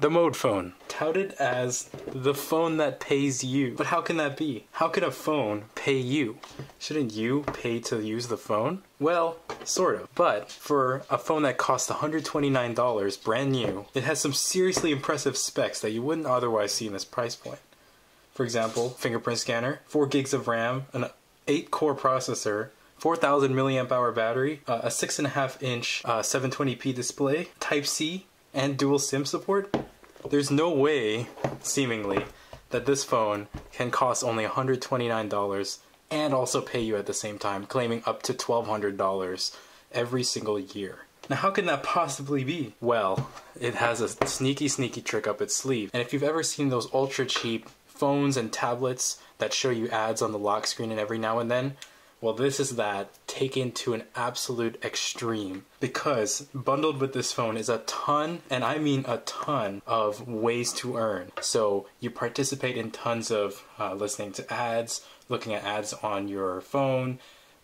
The Mode phone, touted as the phone that pays you. But how can that be? How could a phone pay you? Shouldn't you pay to use the phone? Well, sort of. But for a phone that costs $129, brand new, it has some seriously impressive specs that you wouldn't otherwise see in this price point. For example, fingerprint scanner, 4 gigs of RAM, an 8-core processor, 4,000 mAh battery, a 6.5-inch 720p display, Type-C, and dual SIM support. There's no way, seemingly, that this phone can cost only $129 and also pay you at the same time, claiming up to $1,200 every single year. Now how can that possibly be? Well, it has a sneaky, sneaky trick up its sleeve. And if you've ever seen those ultra cheap phones and tablets that show you ads on the lock screen and every now and then, well, this is that taken to an absolute extreme, because bundled with this phone is a ton, and I mean a ton, of ways to earn. So you participate in tons of listening to ads, looking at ads on your phone,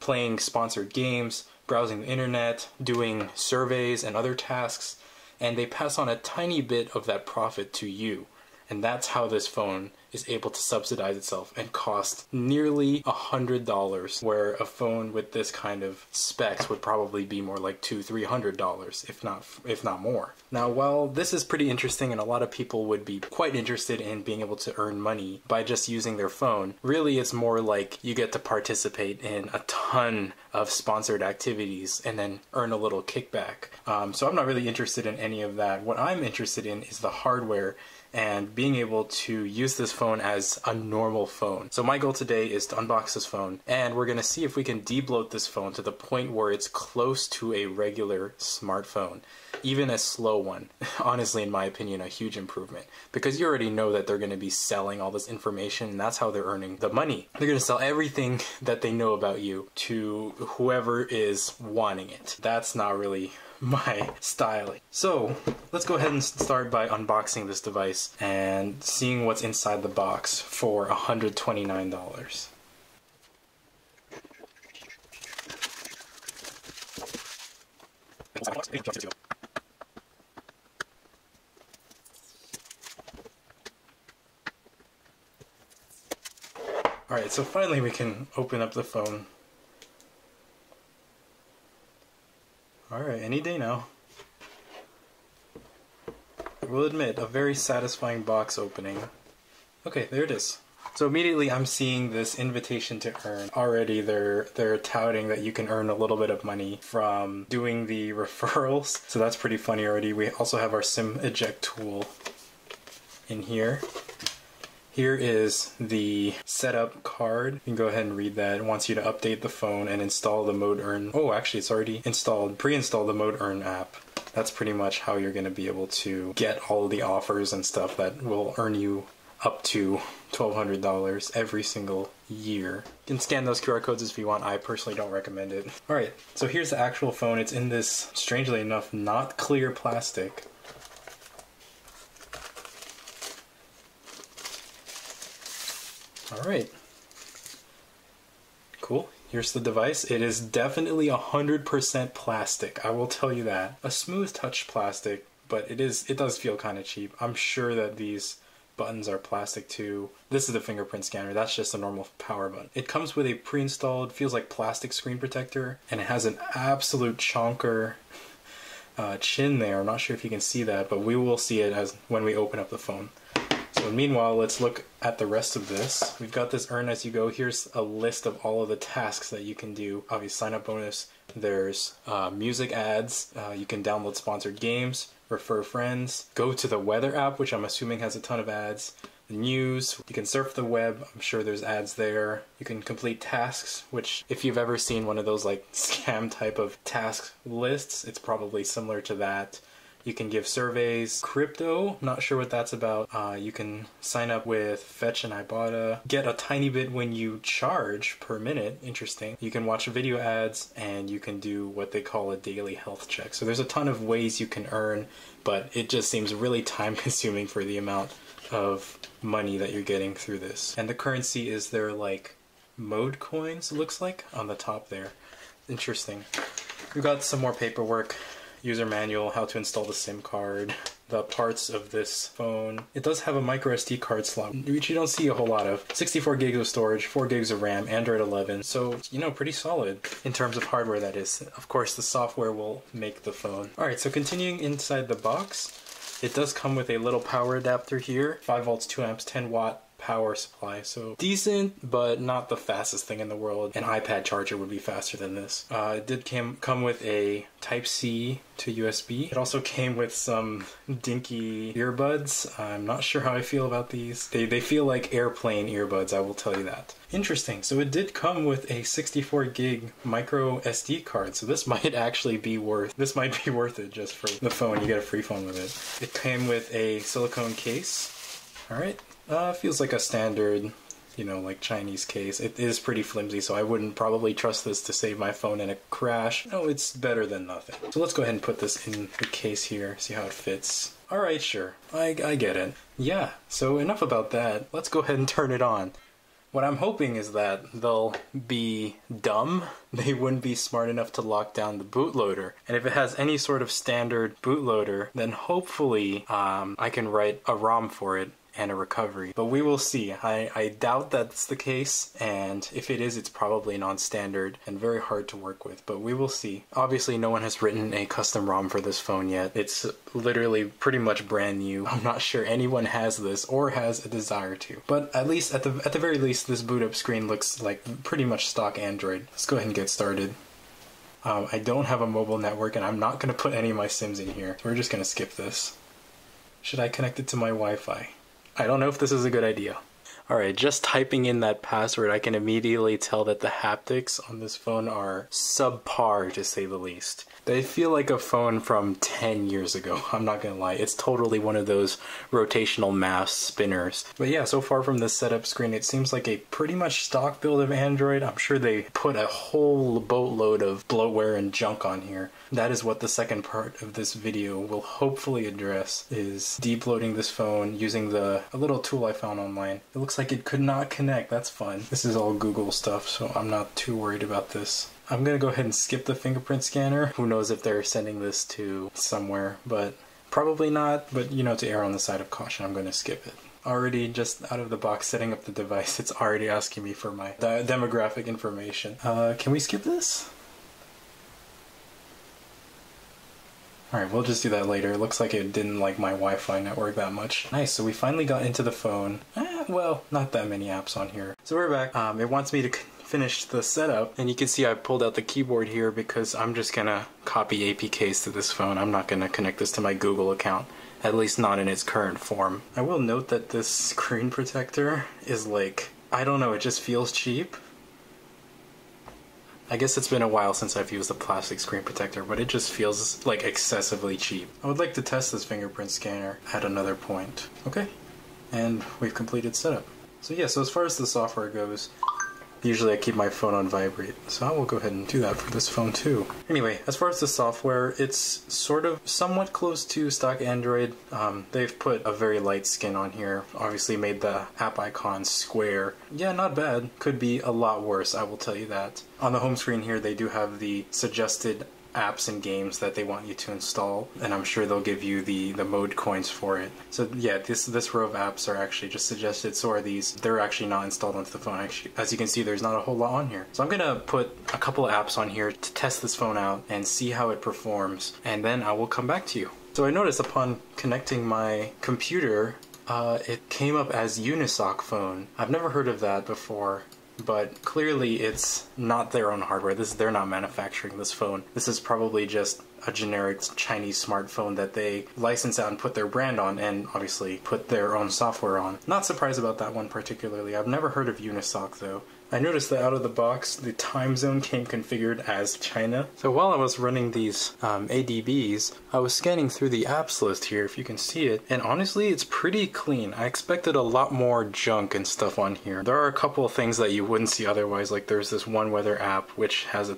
playing sponsored games, browsing the internet, doing surveys and other tasks, and they pass on a tiny bit of that profit to you. And that's how this phone is able to subsidize itself and cost nearly $100, where a phone with this kind of specs would probably be more like $200–$300, if not more. Now, while this is pretty interesting and a lot of people would be quite interested in being able to earn money by just using their phone, really it's more like you get to participate in a ton of sponsored activities and then earn a little kickback. So I'm not really interested in any of that. What I'm interested in is the hardware and being able to use this phone as a normal phone. So my goal today is to unbox this phone, and we're gonna see if we can debloat this phone to the point where it's close to a regular smartphone, even a slow one. Honestly, in my opinion, a huge improvement, because you already know that they're gonna be selling all this information, and that's how they're earning the money. They're gonna sell everything that they know about you to whoever is wanting it. That's not really my styling. So let's go ahead and start by unboxing this device and seeing what's inside the box for $129. Alright, so finally we can open up the phone. Alright, any day now. I will admit, a very satisfying box opening. Okay, there it is. So immediately I'm seeing this invitation to earn. Already they're touting that you can earn a little bit of money from doing the referrals. So that's pretty funny already. We also have our SIM eject tool in here. Here is the setup card. You can go ahead and read that. It wants you to update the phone and install the Mode Earn. Oh, actually it's already installed. Pre-install the Mode Earn app. That's pretty much how you're gonna be able to get all the offers and stuff that will earn you up to $1,200 every single year. You can scan those QR codes if you want. I personally don't recommend it. All right, so here's the actual phone. It's in this, strangely enough, not clear plastic. Alright, cool. Here's the device. It is definitely 100% plastic, I will tell you that. A smooth touch plastic, but it does feel kind of cheap. I'm sure that these buttons are plastic too. This is the fingerprint scanner, that's just a normal power button. It comes with a pre-installed, feels like plastic screen protector, and it has an absolute chonker chin there. I'm not sure if you can see that, but we will see it as when we open up the phone. So meanwhile, let's look at the rest of this. We've got this earn as you go. Here's a list of all of the tasks that you can do. Obviously, sign up bonus. There's music ads. You can download sponsored games, refer friends, go to the weather app, which I'm assuming has a ton of ads, the news. You can surf the web. I'm sure there's ads there. You can complete tasks, which if you've ever seen one of those like scam type of task lists, it's probably similar to that. You can give surveys, crypto, not sure what that's about. You can sign up with Fetch and Ibotta, get a tiny bit when you charge per minute, interesting. You can watch video ads, and you can do what they call a daily health check. So there's a ton of ways you can earn, but it just seems really time consuming for the amount of money that you're getting through this. And the currency is their like Mode coins, it looks like, on the top there. Interesting. We've got some more paperwork. User manual, how to install the SIM card, the parts of this phone. It does have a micro SD card slot, which you don't see a whole lot of. 64 gigs of storage, 4 gigs of RAM, Android 11. So, you know, pretty solid in terms of hardware, that is. Of course, the software will make the phone. Alright, so continuing inside the box, it does come with a little power adapter here. 5 volts, 2 amps, 10 watt power supply. So decent, but not the fastest thing in the world. An iPad charger would be faster than this. It did come with a Type-C to USB. It also came with some dinky earbuds. I'm not sure how I feel about these. They feel like airplane earbuds, I will tell you that. Interesting, so it did come with a 64 gig micro SD card, so this might actually be worth it just for the phone. You get a free phone with it. It came with a silicone case. Alright, feels like a standard, you know, like Chinese case. It is pretty flimsy, so I wouldn't probably trust this to save my phone in a crash. No, it's better than nothing. So let's go ahead and put this in the case here, see how it fits. Alright, sure. I get it. Yeah, so enough about that. Let's go ahead and turn it on. What I'm hoping is that they'll be dumb. They wouldn't be smart enough to lock down the bootloader. And if it has any sort of standard bootloader, then hopefully I can write a ROM for it and a recovery. But we will see. I doubt that's the case, and if it is, it's probably non-standard and very hard to work with, but we will see. Obviously, no one has written a custom ROM for this phone yet. It's literally pretty much brand new. I'm not sure anyone has this or has a desire to. But at least, at the very least, this boot up screen looks like pretty much stock Android. Let's go ahead and get started. I don't have a mobile network, and I'm not gonna put any of my SIMs in here. So we're just gonna skip this. Should I connect it to my Wi-Fi? I don't know if this is a good idea. Alright, just typing in that password, I can immediately tell that the haptics on this phone are subpar, to say the least. They feel like a phone from 10 years ago, I'm not gonna lie. It's totally one of those rotational mouse spinners. But yeah, so far from this setup screen, it seems like a pretty much stock build of Android. I'm sure they put a whole boatload of bloatware and junk on here. That is what the second part of this video will hopefully address, is debloating this phone using a little tool I found online. It looks like it could not connect, that's fun. This is all Google stuff, so I'm not too worried about this. I'm gonna go ahead and skip the fingerprint scanner. Who knows if they're sending this to somewhere, but probably not. But you know, to err on the side of caution, I'm gonna skip it. Already just out of the box setting up the device, it's already asking me for my demographic information. Can we skip this? Alright, we'll just do that later. It looks like it didn't like my Wi-Fi network that much. Nice, so we finally got into the phone. Well, not that many apps on here. So we're back. It wants me to finish the setup, and you can see I pulled out the keyboard here because I'm just gonna copy APKs to this phone. I'm not gonna connect this to my Google account, at least not in its current form. I will note that this screen protector is like, I don't know, it just feels cheap. I guess it's been a while since I've used a plastic screen protector, but it just feels like excessively cheap. I would like to test this fingerprint scanner at another point. Okay, and we've completed setup. So yeah, so as far as the software goes, usually I keep my phone on vibrate, so I will go ahead and do that for this phone too. Anyway, as far as the software, it's sort of somewhat close to stock Android. They've put a very light skin on here, obviously made the app icon square. Yeah, not bad. Could be a lot worse, I will tell you that. On the home screen here, they do have the suggested apps and games that they want you to install, and I'm sure they'll give you the Mode coins for it. So yeah, this row of apps are actually just suggested, so are these. They're actually not installed onto the phone. Actually, as you can see, there's not a whole lot on here. So I'm gonna put a couple of apps on here to test this phone out and see how it performs, and then I will come back to you. So I noticed upon connecting my computer, it came up as Unisoc phone. I've never heard of that before, but clearly it's not their own hardware. They're not manufacturing this phone. This is probably just a generic Chinese smartphone that they license out and put their brand on, and obviously put their own software on. Not surprised about that one particularly. I've never heard of Unisoc though. I noticed that out of the box, the time zone came configured as China. So while I was running these ADBs, I was scanning through the apps list here, if you can see it, and honestly, it's pretty clean. I expected a lot more junk and stuff on here. There are a couple of things that you wouldn't see otherwise, like there's this one weather app, which has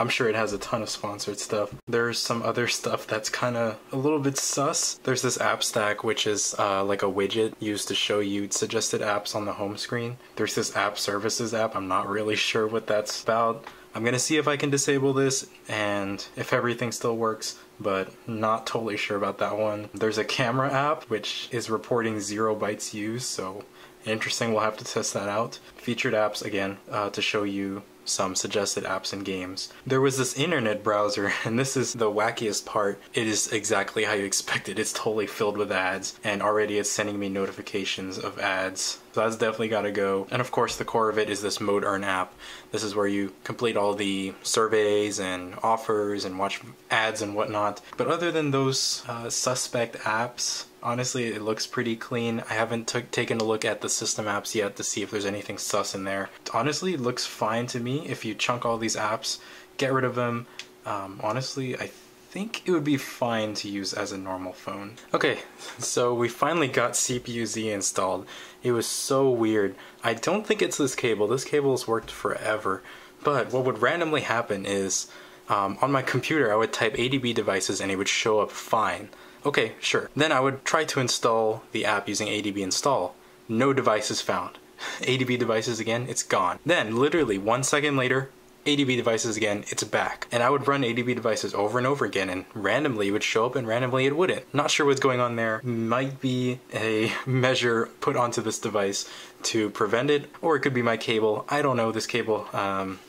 I'm sure it has a ton of sponsored stuff. There's some other stuff that's kind of a little bit sus. There's this app stack, which is like a widget used to show you suggested apps on the home screen. There's this app services app. I'm not really sure what that's about. I'm gonna see if I can disable this and if everything still works, but not totally sure about that one. There's a camera app which is reporting 0 bytes used, so interesting, we'll have to test that out. Featured apps, again, to show you some suggested apps and games. There was this internet browser, and this is the wackiest part. It is exactly how you expect it. It's totally filled with ads, and already it's sending me notifications of ads. So that's definitely gotta go. And of course, the core of it is this Mode Earn app. This is where you complete all the surveys and offers and watch ads and whatnot. But other than those suspect apps, honestly, it looks pretty clean. I haven't taken a look at the system apps yet to see if there's anything sus in there. Honestly, it looks fine to me. If you chunk all these apps, get rid of them, honestly, I think it would be fine to use as a normal phone. Okay, so we finally got CPU-Z installed. It was so weird. I don't think it's this cable. This cable has worked forever. But what would randomly happen is, on my computer, I would type ADB devices and it would show up fine. Okay, sure. Then I would try to install the app using ADB install. No devices found. ADB devices again, it's gone. Then, literally 1 second later, ADB devices again, it's back. And I would run ADB devices over and over again, and randomly it would show up and randomly it wouldn't. Not sure what's going on there. Might be a measure put onto this device to prevent it, or it could be my cable. I don't know, this cable, I've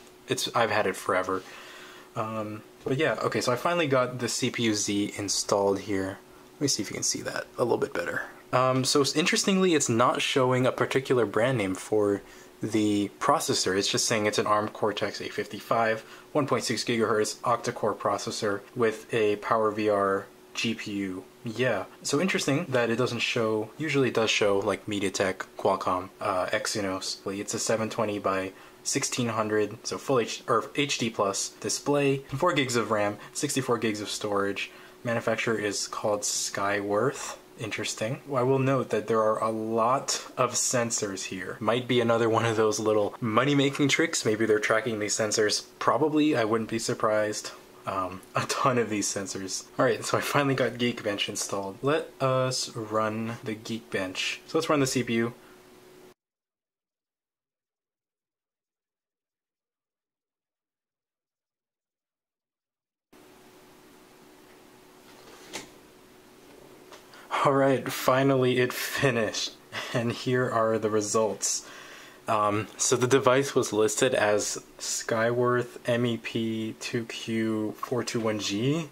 had it forever. But yeah, okay, so I finally got the CPU-Z installed here. Let me see if you can see that a little bit better. So interestingly, it's not showing a particular brand name for the processor. It's just saying it's an ARM Cortex A55, 1.6 gigahertz octa-core processor with a PowerVR GPU. Yeah, so interesting that it doesn't show, usually it does show like MediaTek, Qualcomm, Exynos. It's a 720 by 1600, so full HD+ display, 4 gigs of RAM, 64 gigs of storage. Manufacturer is called Skyworth. Interesting. Well, I will note that there are a lot of sensors here. Might be another one of those little money-making tricks. Maybe they're tracking these sensors. Probably, I wouldn't be surprised. A ton of these sensors. Alright, so I finally got Geekbench installed. Let us run the Geekbench. So let's run the CPU. Alright, finally it finished, and here are the results. So the device was listed as Skyworth MEP2Q421G.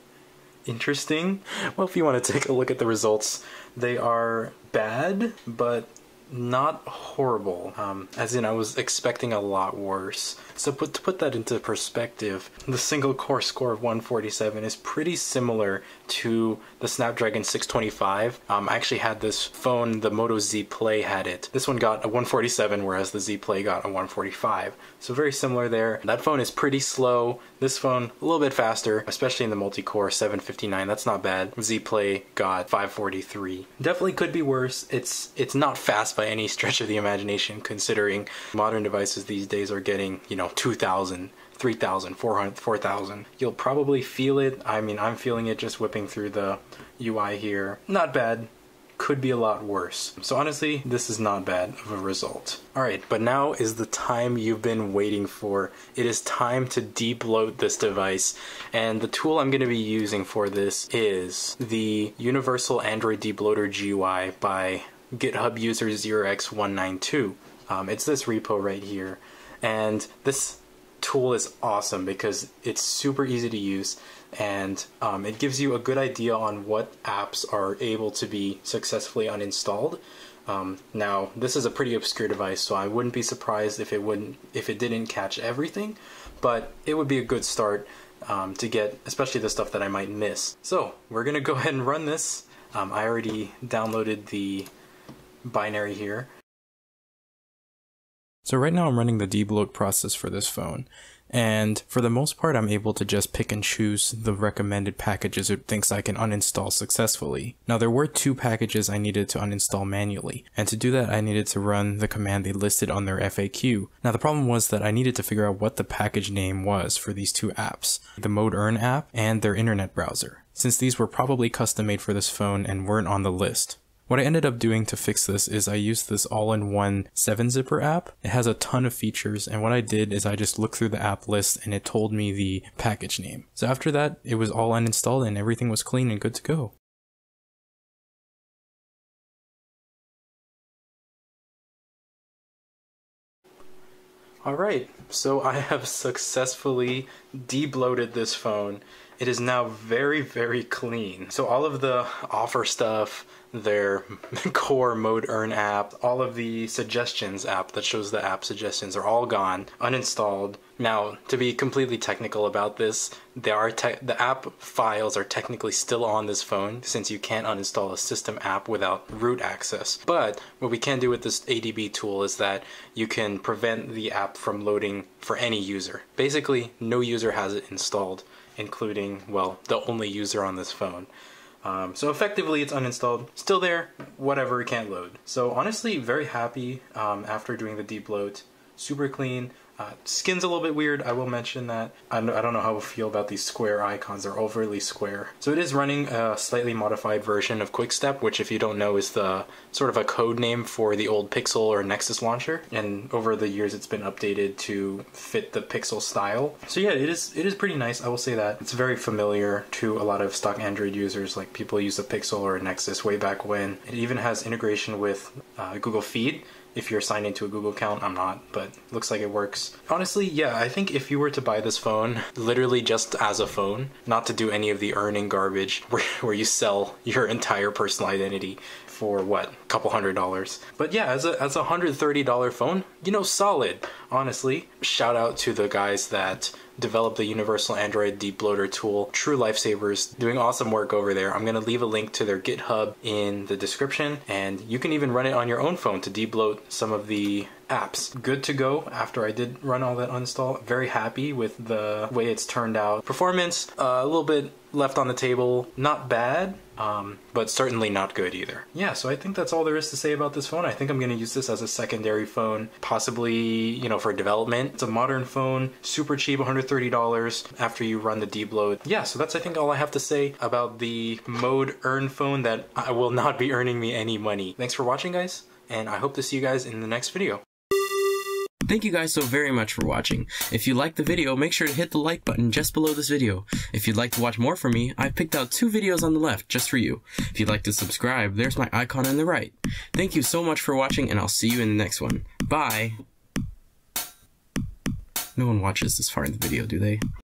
Interesting. Well, if you want to take a look at the results, they are bad, but not horrible. As in, I was expecting a lot worse. So to put that into perspective, the single core score of 147 is pretty similar to the Snapdragon 625. I actually had this phone, the Moto Z Play had it. This one got a 147, whereas the Z Play got a 145. So very similar there. That phone is pretty slow. This phone, a little bit faster, especially in the multi-core, 759, that's not bad. Z Play got 543. Definitely could be worse. It's not fast by any stretch of the imagination, considering modern devices these days are getting, you know, 2,000, 3,000, 400, 4,000. You'll probably feel it. I mean, I'm feeling it just whipping through the UI here. Not bad. Could be a lot worse. So honestly, this is not bad of a result. Alright, but now is the time you've been waiting for. It is time to debloat this device. And the tool I'm going to be using for this is the Universal Android Debloater GUI by GitHub user 0x192. It's this repo right here. And this tool is awesome because it's super easy to use, and it gives you a good idea on what apps are able to be successfully uninstalled. Now, this is a pretty obscure device, so I wouldn't be surprised if it didn't catch everything, but it would be a good start to get, especially the stuff that I might miss. So we're gonna go ahead and run this. I already downloaded the binary here. So right now I'm running the debloat process for this phone, and for the most part I'm able to just pick and choose the recommended packages it thinks I can uninstall successfully. Now there were 2 packages I needed to uninstall manually, and to do that I needed to run the command they listed on their FAQ. Now the problem was that I needed to figure out what the package name was for these 2 apps, the Mode Earn app and their internet browser, since these were probably custom made for this phone and weren't on the list. What I ended up doing to fix this is I used this all-in-one 7-zipper app. It has a ton of features, and what I did is I just looked through the app list and it told me the package name. So after that, it was all uninstalled and everything was clean and good to go. Alright, so I have successfully debloated this phone. It is now very, very clean. So all of the offer stuff, their core Mode Earn app, all of the suggestions app that shows the app suggestions are all gone, uninstalled. Now, to be completely technical about this, the app files are technically still on this phone since you can't uninstall a system app without root access. But what we can do with this ADB tool is that you can prevent the app from loading for any user. Basically, no user has it installed, including, well, the only user on this phone. So effectively it's uninstalled, still there, whatever, it can't load. So honestly, very happy after doing the debloat, super clean. Skin's a little bit weird, I will mention that. I don't know how I feel about these square icons, they're overly square. So it is running a slightly modified version of Quickstep, which if you don't know is the sort of a code name for the old Pixel or Nexus launcher. And over the years it's been updated to fit the Pixel style. So yeah, it is pretty nice, I will say that. It's very familiar to a lot of stock Android users, like people use a Pixel or a Nexus way back when. It even has integration with Google Feed. If you're signed into a Google account, I'm not, but looks like it works. Honestly, yeah, I think if you were to buy this phone, literally just as a phone, not to do any of the earning garbage where you sell your entire personal identity for what, a couple $100s. But yeah, as a $130 phone, you know, solid, honestly. Shout out to the guys that developed the Universal Android Debloater tool, true lifesavers, doing awesome work over there. I'm gonna leave a link to their GitHub in the description, and you can even run it on your own phone to debloat some of the apps. Good to go after I did run all that uninstall. Very happy with the way it's turned out. Performance, a little bit left on the table, not bad, but certainly not good either. Yeah, so I think that's all there is to say about this phone. I think I'm gonna use this as a secondary phone, possibly, you know, for development. It's a modern phone, super cheap, $130 after you run the debloat. Yeah, so that's I think all I have to say about the Mode Earn phone that I will not be earning me any money. Thanks for watching, guys, and I hope to see you guys in the next video. Thank you guys so very much for watching. If you liked the video, make sure to hit the like button just below this video. If you'd like to watch more from me, I've picked out 2 videos on the left just for you. If you'd like to subscribe, there's my icon on the right. Thank you so much for watching, and I'll see you in the next one. Bye! No one watches this far in the video, do they?